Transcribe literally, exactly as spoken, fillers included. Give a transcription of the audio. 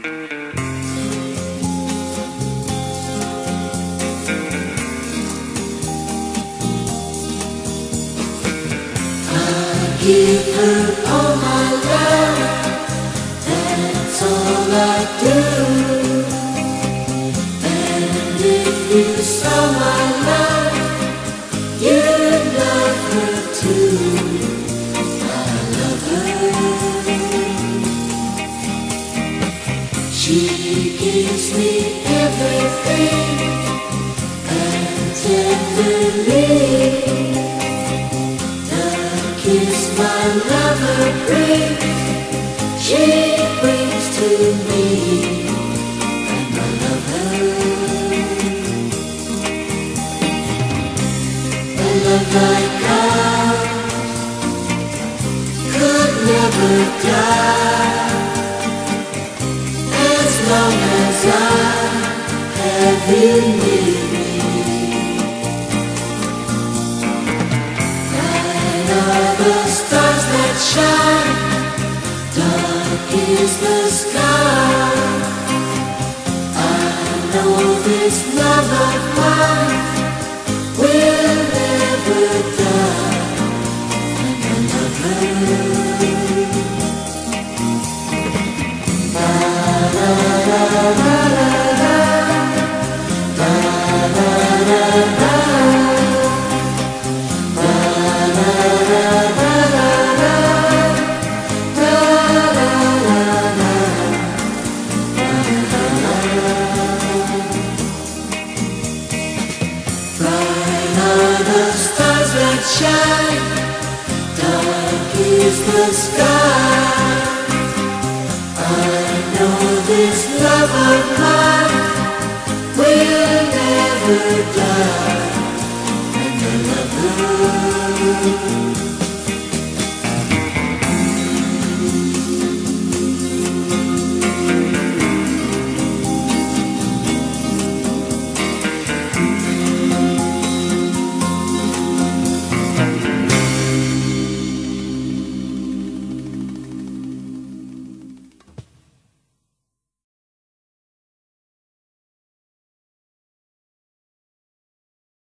Give her all my love, that's all I do. And if you saw my love, you'd love her too. I love her. She gives me everything and tenderly. Kiss my lover brings, she brings to me, and I love her. A love like ours could never die, as long as I have you near me. The stars that shine, dark is the sky. I know this love of mine will never die, and I love her. Da, da, da, da, da, da, da, da, da, da. Shine, dark is the sky. I know this love of mine will never die, and I love her.